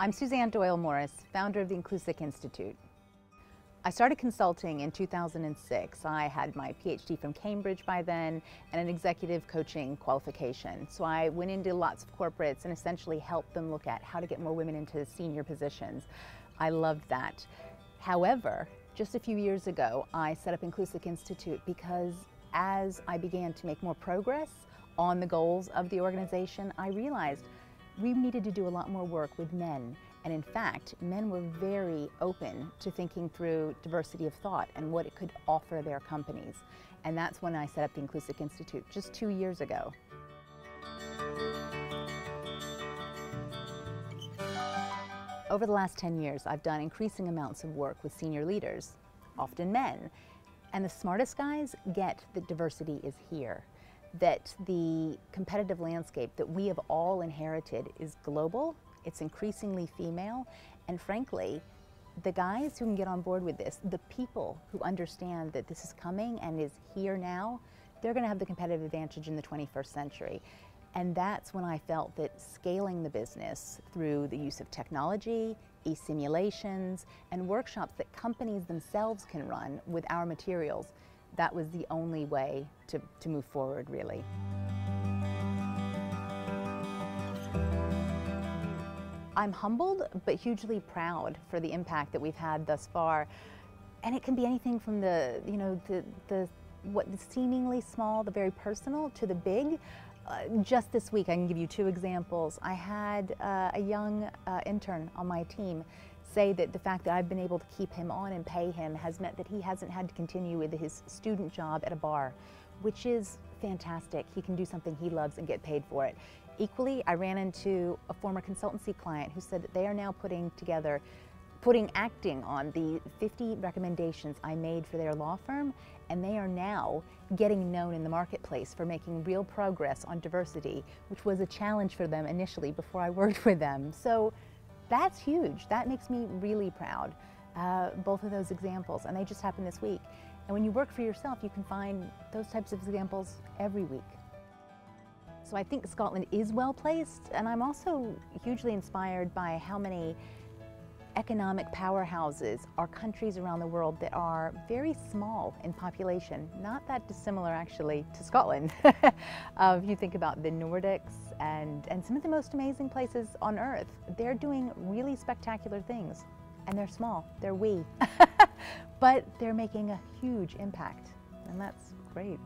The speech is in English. I'm Suzanne Doyle-Morris, founder of the InclusIQ Institute. I started consulting in 2006. I had my PhD from Cambridge by then and an executive coaching qualification. So I went into lots of corporates and essentially helped them look at how to get more women into senior positions. I loved that. However, just a few years ago, I set up InclusIQ Institute because as I began to make more progress on the goals of the organization, I realized we needed to do a lot more work with men, and in fact, men were very open to thinking through diversity of thought and what it could offer their companies. And that's when I set up the InclusIQ Institute just 2 years ago. Over the last 10 years, I've done increasing amounts of work with senior leaders, often men, and the smartest guys get that diversity is here. That the competitive landscape that we have all inherited is global, it's increasingly female, and frankly, the guys who can get on board with this, the people who understand that this is coming and is here now, they're going to have the competitive advantage in the 21st century. And that's when I felt that scaling the business through the use of technology, e-simulations, and workshops that companies themselves can run with our materials, that was the only way to move forward, really. I'm humbled, but hugely proud for the impact that we've had thus far. And it can be anything from the, you know, what seemingly small, the very personal, to the big. Just this week, I can give you two examples. I had a young intern on my team say that the fact that I've been able to keep him on and pay him has meant that he hasn't had to continue with his student job at a bar, which is fantastic. He can do something he loves and get paid for it. Equally, I ran into a former consultancy client who said that they are now acting on the 50 recommendations I made for their law firm, and they are now getting known in the marketplace for making real progress on diversity, which was a challenge for them initially before I worked with them. So that's huge. That makes me really proud, both of those examples, and they just happened this week. And when you work for yourself, you can find those types of examples every week. So I think Scotland is well placed, and I'm also hugely inspired by how many economic powerhouses are countries around the world that are very small in population, not that dissimilar actually to Scotland. If you think about the Nordics and some of the most amazing places on earth, they're doing really spectacular things, and they're small, they're wee, but they're making a huge impact, and that's great.